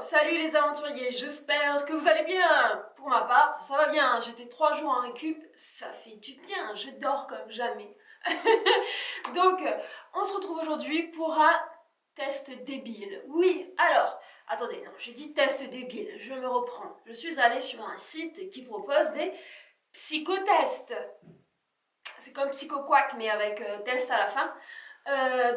Salut les aventuriers, j'espère que vous allez bien. Pour ma part, ça va bien, j'étais 3 jours à un cube, ça fait du bien, je dors comme jamais. Donc, on se retrouve aujourd'hui pour un test débile. Oui, alors, attendez, non, j'ai dit test débile, je me reprends. Je suis allée sur un site qui propose des psychotests. C'est comme psychoquack, mais avec test à la fin.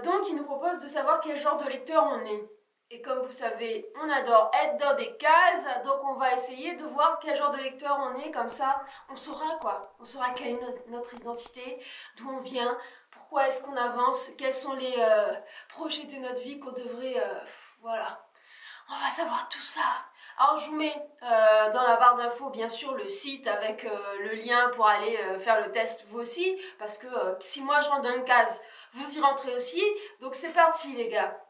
Donc, il nous propose de savoir quel genre de lecteur on est. Et comme vous savez, on adore être dans des cases, donc on va essayer de voir quel genre de lecteur on est, comme ça on saura quoi. On saura quelle est notre identité, d'où on vient, pourquoi est-ce qu'on avance, quels sont les projets de notre vie qu'on devrait... voilà, on va savoir tout ça. Alors je vous mets dans la barre d'infos bien sûr le site avec le lien pour aller faire le test vous aussi, parce que si moi je rentre dans une case, vous y rentrez aussi, donc c'est parti les gars.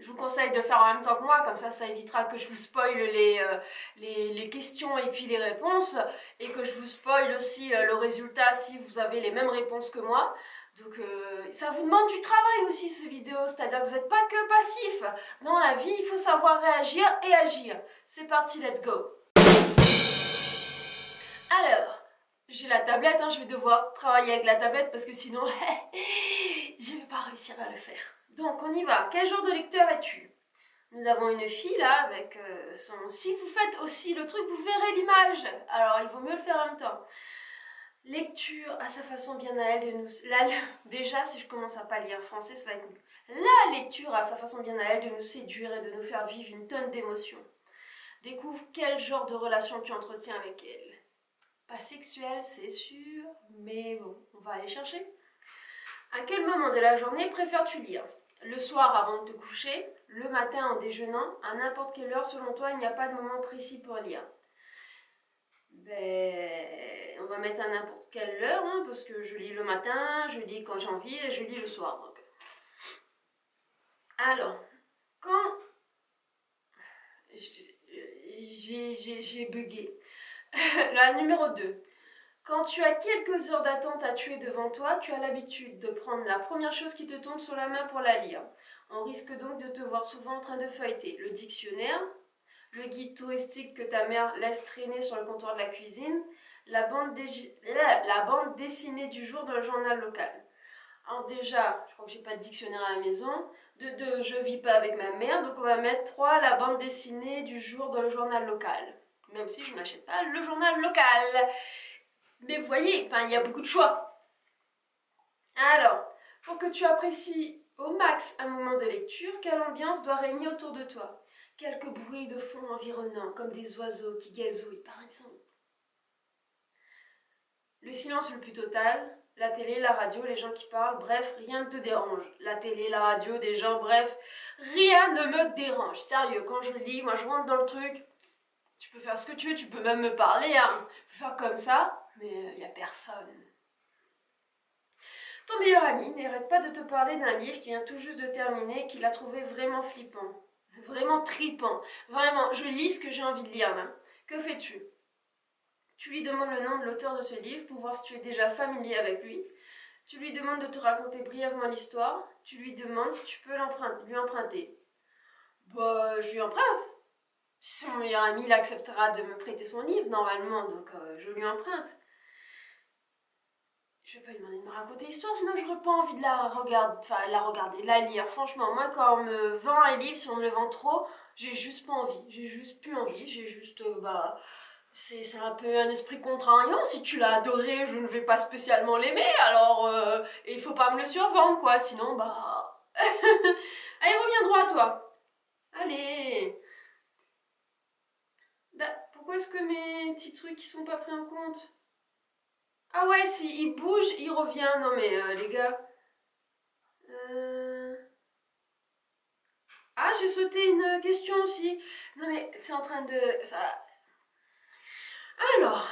Je vous conseille de le faire en même temps que moi, comme ça, ça évitera que je vous spoile les questions et puis les réponses, et que je vous spoile aussi le résultat si vous avez les mêmes réponses que moi. Donc ça vous demande du travail aussi ces vidéos, c'est-à-dire que vous n'êtes pas que passif. Dans la vie, il faut savoir réagir et agir. C'est parti, let's go. Alors, j'ai la tablette, hein, je vais devoir travailler avec la tablette parce que sinon, je ne vais pas réussir à le faire. Donc on y va, quel genre de lecteur es-tu? Nous avons une fille là avec son... Si vous faites aussi le truc, vous verrez l'image. Alors il vaut mieux le faire en même temps. Lecture à sa façon bien à elle de nous... Déjà si je commence à pas lire français, ça va être nul. La lecture à sa façon bien à elle de nous séduire et de nous faire vivre une tonne d'émotions. Découvre quel genre de relation tu entretiens avec elle. Pas sexuelle, c'est sûr, mais bon, on va aller chercher. À quel moment de la journée préfères-tu lire? Le soir avant de te coucher, le matin en déjeunant, à n'importe quelle heure, selon toi, il n'y a pas de moment précis pour lire. Ben, on va mettre à n'importe quelle heure, hein, parce que je lis le matin, je lis quand j'ai envie et je lis le soir. Donc. Alors, quand... J'ai bugué. La numéro 2. Quand tu as quelques heures d'attente à tuer devant toi, tu as l'habitude de prendre la première chose qui te tombe sur la main pour la lire. On risque donc de te voir souvent en train de feuilleter le dictionnaire, le guide touristique que ta mère laisse traîner sur le comptoir de la cuisine, la bande dessinée du jour dans le journal local. Alors déjà, je crois que j'ai pas de dictionnaire à la maison. De 2, je vis pas avec ma mère, donc on va mettre 3, la bande dessinée du jour dans le journal local. Même si je n'achète pas le journal local. Mais vous voyez, enfin, il y a beaucoup de choix. Alors, pour que tu apprécies au max un moment de lecture, quelle ambiance doit régner autour de toi? Quelques bruits de fond environnants, comme des oiseaux qui gazouillent, par exemple. Le silence le plus total, la télé, la radio, les gens qui parlent, bref, rien ne te dérange. La télé, la radio, des gens, bref, rien ne me dérange. Sérieux, quand je lis, moi je rentre dans le truc, tu peux faire ce que tu veux, tu peux même me parler, hein. Je peux faire comme ça. Mais il n'y a personne. Ton meilleur ami n'arrête pas de te parler d'un livre qui vient tout juste de terminer et qu'il a trouvé vraiment flippant, vraiment tripant. Vraiment, je lis ce que j'ai envie de lire là. Que fais-tu? Tu lui demandes le nom de l'auteur de ce livre pour voir si tu es déjà familier avec lui. Tu lui demandes de te raconter brièvement l'histoire. Tu lui demandes si tu peux lui emprunter. Bah, je lui emprunte. Si c'est mon meilleur ami, il acceptera de me prêter son livre normalement, donc je lui emprunte. Je vais pas lui demander de me raconter l'histoire, sinon je n'aurais pas envie de la regarder, la lire. Franchement, moi quand on me vend un livre, si on me le vend trop, j'ai juste pas envie, j'ai juste plus envie, j'ai juste, bah, c'est un peu un esprit contrariant. Si tu l'as adoré, je ne vais pas spécialement l'aimer, alors il faut pas me le survendre quoi, sinon bah... Allez, reviens droit à toi. Allez. Pourquoi est-ce que mes petits trucs ils sont pas pris en compte? Ah ouais, si il bouge, il revient. Non mais les gars. Ah, j'ai sauté une question aussi. Non mais c'est en train de... Enfin... Alors,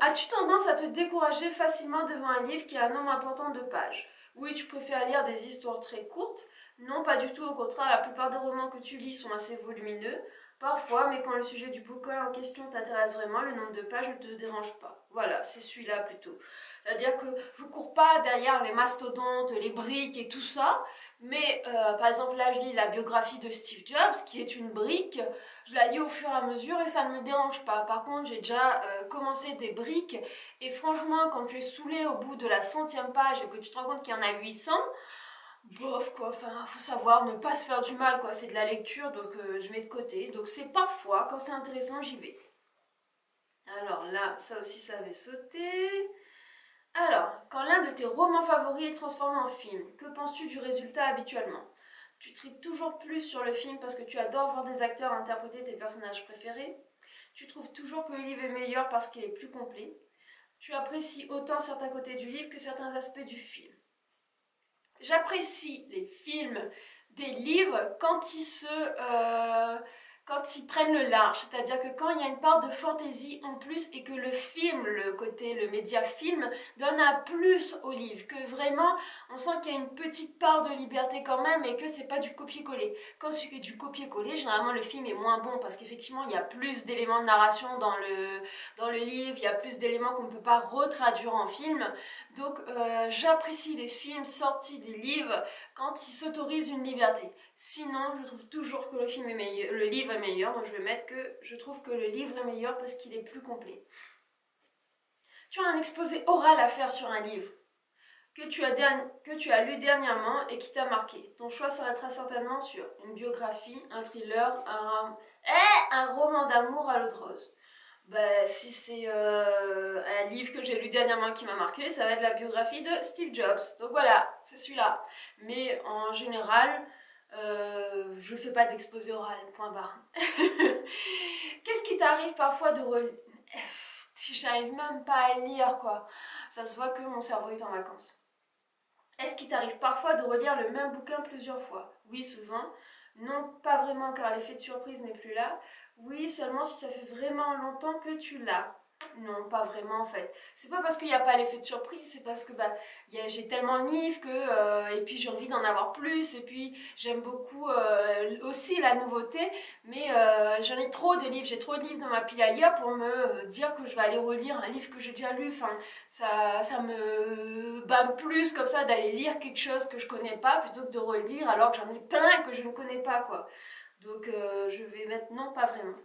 as-tu tendance à te décourager facilement devant un livre qui a un nombre important de pages? Oui, tu préfères lire des histoires très courtes. Non, pas du tout. Au contraire, la plupart des romans que tu lis sont assez volumineux. Parfois, mais quand le sujet du bouquin en question t'intéresse vraiment, le nombre de pages ne te dérange pas. Voilà, c'est celui-là plutôt. C'est-à-dire que je ne cours pas derrière les mastodontes, les briques et tout ça, Mais par exemple là je lis la biographie de Steve Jobs qui est une brique, je la lis au fur et à mesure et ça ne me dérange pas. Par contre j'ai déjà commencé des briques et franchement quand tu es saoulé au bout de la 100e page et que tu te rends compte qu'il y en a 800, bof quoi, enfin faut savoir ne pas se faire du mal quoi, c'est de la lecture donc je mets de côté. Donc c'est parfois, quand c'est intéressant j'y vais. Alors là, ça aussi ça avait sauté. Alors, quand l'un de tes romans favoris est transformé en film, que penses-tu du résultat habituellement? Tu tripes toujours plus sur le film parce que tu adores voir des acteurs interpréter tes personnages préférés. Tu trouves toujours que le livre est meilleur parce qu'il est plus complet. Tu apprécies autant certains côtés du livre que certains aspects du film. J'apprécie les films des livres quand ils prennent le large, c'est-à-dire que quand il y a une part de fantaisie en plus et que le film, le média film, donne un plus au livre, que vraiment on sent qu'il y a une petite part de liberté quand même et que c'est pas du copier-coller. Quand c'est du copier-coller, généralement le film est moins bon parce qu'effectivement il y a plus d'éléments de narration dans le livre, il y a plus d'éléments qu'on ne peut pas retraduire en film. Donc j'apprécie les films sortis des livres quand ils s'autorisent une liberté. Sinon, je trouve toujours que le livre est meilleur, donc je vais mettre que je trouve que le livre est meilleur parce qu'il est plus complet. Tu as un exposé oral à faire sur un livre que tu as lu dernièrement et qui t'a marqué. Ton choix s'arrêtera certainement sur une biographie, un thriller, un roman d'amour à l'eau de rose. Ben, si c'est un livre que j'ai lu dernièrement qui m'a marqué, ça va être la biographie de Steve Jobs. Donc voilà, c'est celui-là. Mais en général, je ne fais pas d'exposé oral, point barre. Qu'est-ce qui t'arrive parfois de relire? J'arrive même pas à lire quoi. Ça se voit que mon cerveau est en vacances. Est-ce qu'il t'arrive parfois de relire le même bouquin plusieurs fois? Oui, souvent. Non, pas vraiment car l'effet de surprise n'est plus là. Oui, seulement si ça fait vraiment longtemps que tu l'as. Non, pas vraiment en fait. C'est pas parce qu'il n'y a pas l'effet de surprise, c'est parce que bah, j'ai tellement de livres que et puis j'ai envie d'en avoir plus, et puis j'aime beaucoup aussi la nouveauté, mais j'en ai trop de livres, j'ai trop de livres dans ma pile à lire pour me dire que je vais aller relire un livre que j'ai déjà lu. Enfin, ça me bâme plus comme ça d'aller lire quelque chose que je connais pas plutôt que de relire alors que j'en ai plein que je ne connais pas quoi. Donc je vais mettre non, pas vraiment.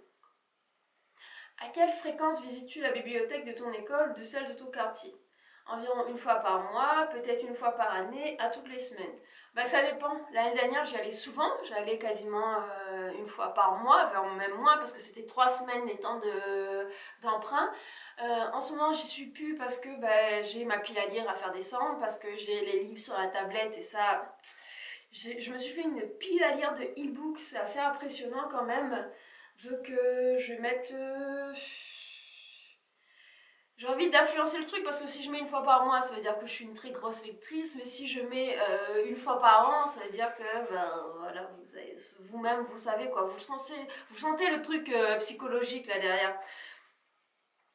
À quelle fréquence visites-tu la bibliothèque de ton école ou de celle de ton quartier? Environ une fois par mois, peut-être une fois par année, à toutes les semaines. Bah ça dépend. L'année dernière j'y allais souvent, j'allais quasiment une fois par mois, même moins parce que c'était 3 semaines les temps d'emprunt. En ce moment j'y suis plus parce que bah, j'ai ma pile à lire à faire descendre, parce que j'ai les livres sur la tablette et ça... Je me suis fait une pile à lire de e-book, c'est assez impressionnant quand même. Donc je vais mettre... J'ai envie d'influencer le truc parce que si je mets une fois par mois, ça veut dire que je suis une très grosse lectrice. Mais si je mets une fois par an, ça veut dire que ben, voilà, vous-même vous savez quoi. Vous sentez le truc psychologique là derrière.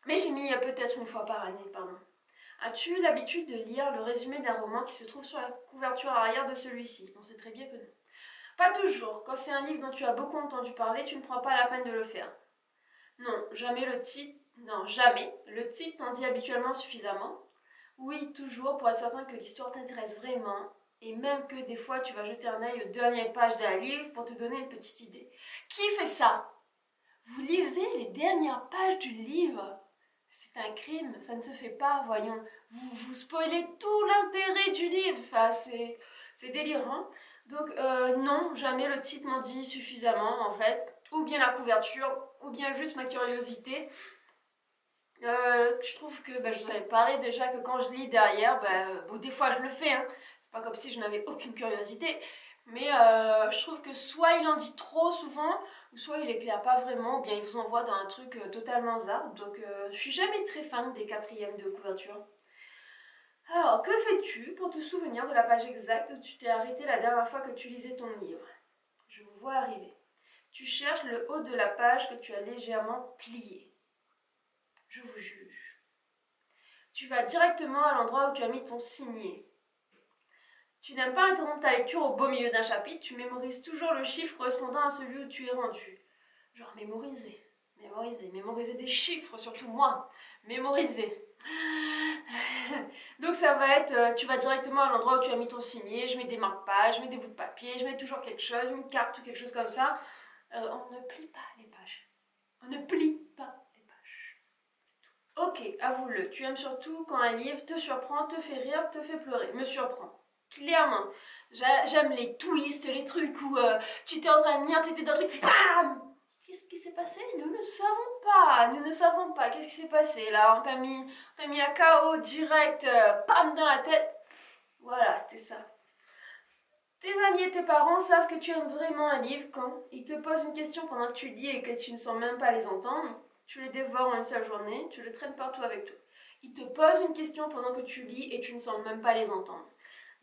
Mais j'ai mis peut-être une fois par année, pardon. As-tu l'habitude de lire le résumé d'un roman qui se trouve sur la couverture arrière de celui-ci? On sait très bien que non. Pas toujours. Quand c'est un livre dont tu as beaucoup entendu parler, tu ne prends pas la peine de le faire. Non, jamais le titre. Non, jamais. Le titre t'en dit habituellement suffisamment. Oui, toujours, pour être certain que l'histoire t'intéresse vraiment. Et même que des fois, tu vas jeter un œil aux dernières pages d'un livre pour te donner une petite idée. Qui fait ça? Vous lisez les dernières pages du livre? C'est un crime, ça ne se fait pas, voyons. Vous spoilez tout l'intérêt du livre. Enfin, c'est délirant. Donc non, jamais le titre m'en dit suffisamment en fait, ou bien la couverture, ou bien juste ma curiosité. Je trouve que, bah, je vous avais parlé déjà que quand je lis derrière, bah, bon, des fois je le fais, hein. C'est pas comme si je n'avais aucune curiosité, mais je trouve que soit il en dit trop souvent, ou soit il éclaire pas vraiment, ou bien il vous envoie dans un truc totalement zarbe, donc je suis jamais très fan des 4e de couverture. Alors, que fais-tu pour te souvenir de la page exacte où tu t'es arrêté la dernière fois que tu lisais ton livre? Je vous vois arriver. Tu cherches le haut de la page que tu as légèrement plié. Je vous juge. Tu vas directement à l'endroit où tu as mis ton signet. Tu n'aimes pas interrompre ta lecture au beau milieu d'un chapitre, tu mémorises toujours le chiffre correspondant à celui où tu es rendu. Genre mémoriser. mémorisez, mémorisez des chiffres, surtout moi, mémorisez. Donc ça va être, tu vas directement à l'endroit où tu as mis ton signet, je mets des marque-pages, je mets des bouts de papier, je mets toujours quelque chose, une carte ou quelque chose comme ça. On ne plie pas les pages. On ne plie pas les pages. C'est tout. Ok, avoue-le, tu aimes surtout quand un livre te surprend, te fait rire, te fait pleurer, me surprend. Clairement, j'aime les twists, les trucs où tu t'es en train de lire, tu étais dans le truc, bam! Qu'est-ce qui s'est passé? Nous ne savons pas, nous ne savons pas. Qu'est-ce qui s'est passé là? On t'a mis à KO direct, pam dans la tête. Voilà, c'était ça. Tes amis et tes parents savent que tu aimes vraiment un livre quand ils te posent une question pendant que tu lis et que tu ne sens même pas les entendre. Tu les dévores en une seule journée, tu les traînes partout avec toi. Ils te posent une question pendant que tu lis et tu ne sens même pas les entendre.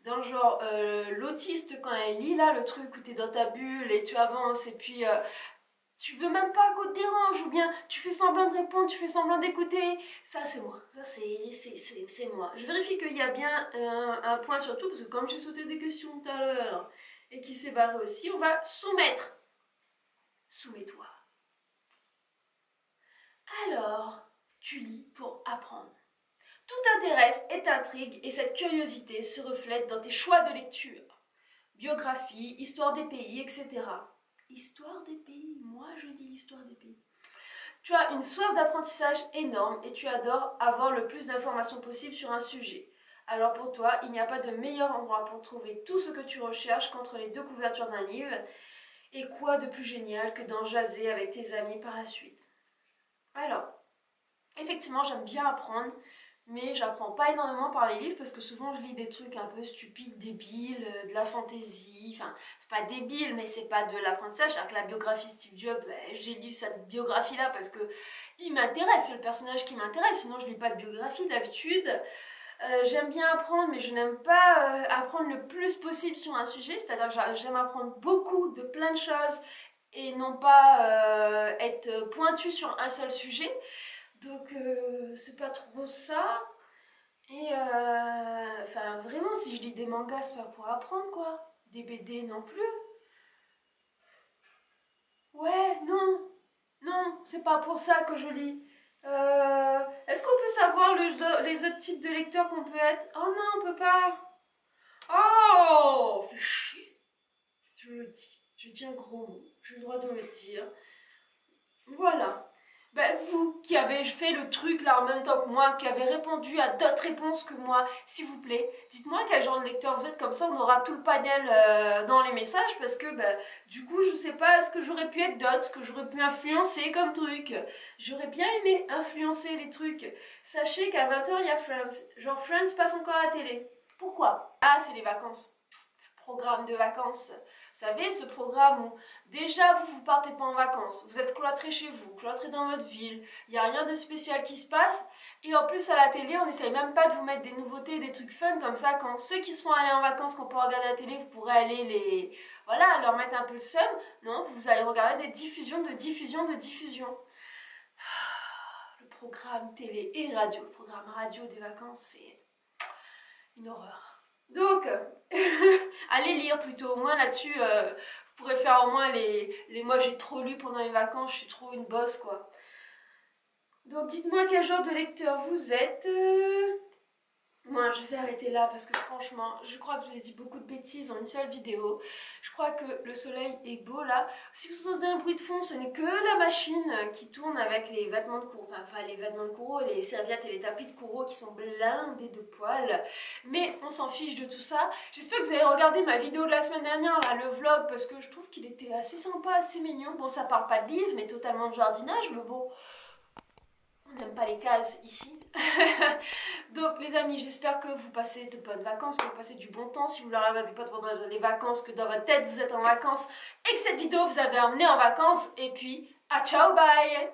Dans le genre, l'autiste quand elle lit là, le truc où t'es dans ta bulle et tu avances et puis... tu veux même pas qu'on te dérange, ou bien tu fais semblant de répondre, tu fais semblant d'écouter. Ça, c'est moi. Ça, c'est moi. Je vérifie qu'il y a bien un point sur tout, parce que comme j'ai sauté des questions tout à l'heure, et qu'il s'est barré aussi, on va soumettre. Soumets-toi. Alors, tu lis pour apprendre. Tout t'intéresse et t'intrigue, et cette curiosité se reflète dans tes choix de lecture. Biographie, histoire des pays, etc. Histoire des pays, moi je dis histoire des pays. Tu as une soif d'apprentissage énorme et tu adores avoir le plus d'informations possible sur un sujet. Alors pour toi, il n'y a pas de meilleur endroit pour trouver tout ce que tu recherches qu'entre les deux couvertures d'un livre. Et quoi de plus génial que d'en jaser avec tes amis par la suite. Alors, effectivement j'aime bien apprendre, mais j'apprends pas énormément par les livres parce que souvent je lis des trucs un peu stupides, débiles, de la fantaisie, enfin c'est pas débile mais c'est pas de l'apprentissage, alors que la biographie Steve Jobs, j'ai lu cette biographie là parce que il m'intéresse, c'est le personnage qui m'intéresse, sinon je lis pas de biographie d'habitude. J'aime bien apprendre mais je n'aime pas apprendre le plus possible sur un sujet, c'est-à-dire que j'aime apprendre beaucoup de plein de choses et non pas être pointue sur un seul sujet. Donc c'est pas trop ça, et enfin vraiment si je lis des mangas c'est pas pour apprendre quoi, des BD non plus. Ouais, non, c'est pas pour ça que je lis. Est-ce qu'on peut savoir les autres types de lecteurs qu'on peut être? Oh non, on peut pas. Oh, fais chier. Je le dis, je dis un gros mot, j'ai le droit de le dire. Voilà. Ben, vous qui avez fait le truc là en même temps que moi, qui avez répondu à d'autres réponses que moi, s'il vous plaît, dites-moi quel genre de lecteur vous êtes, comme ça on aura tout le panel dans les messages, parce que ben, du coup je sais pas ce que j'aurais pu être d'autre, ce que j'aurais pu influencer comme truc. J'aurais bien aimé influencer les trucs. Sachez qu'à 20 h il y a Friends. Genre Friends passe encore à la télé. Pourquoi? Ah, c'est les vacances. Programme de vacances. Vous savez, ce programme où déjà vous partez pas en vacances, vous êtes cloîtré chez vous, cloîtré dans votre ville, il n'y a rien de spécial qui se passe, et en plus à la télé on n'essaye même pas de vous mettre des nouveautés, des trucs fun comme ça, quand ceux qui seront allés en vacances, qu'on peut regarder la télé, vous pourrez aller les... voilà, leur mettre un peu le seum, non, vous allez regarder des diffusions de diffusions de diffusions. Le programme télé et radio, le programme radio des vacances, c'est une horreur. Donc, allez lire plutôt, au moins là-dessus, vous pourrez faire au moins les moi j'ai trop lu pendant les vacances, je suis trop une bosse quoi. Donc dites-moi quel genre de lecteur vous êtes. Moi je vais arrêter là parce que franchement, je crois que j'ai dit beaucoup de bêtises en une seule vidéo. Je crois que le soleil est beau là. Si vous entendez un bruit de fond, ce n'est que la machine qui tourne avec les vêtements de Kuro. Enfin les vêtements de Kuro, les serviettes et les tapis de Kuro qui sont blindés de poils. Mais on s'en fiche de tout ça. J'espère que vous avez regardé ma vidéo de la semaine dernière, là, le vlog, parce que je trouve qu'il était assez sympa, assez mignon. Bon ça parle pas de livres, mais totalement de jardinage, mais bon... on n'aime pas les cases ici. Donc les amis, j'espère que vous passez de bonnes vacances, que vous passez du bon temps. Si vous ne la regardez pas pendant les vacances, que dans votre tête vous êtes en vacances et que cette vidéo vous avez emmené en vacances. Et puis, à ciao, bye!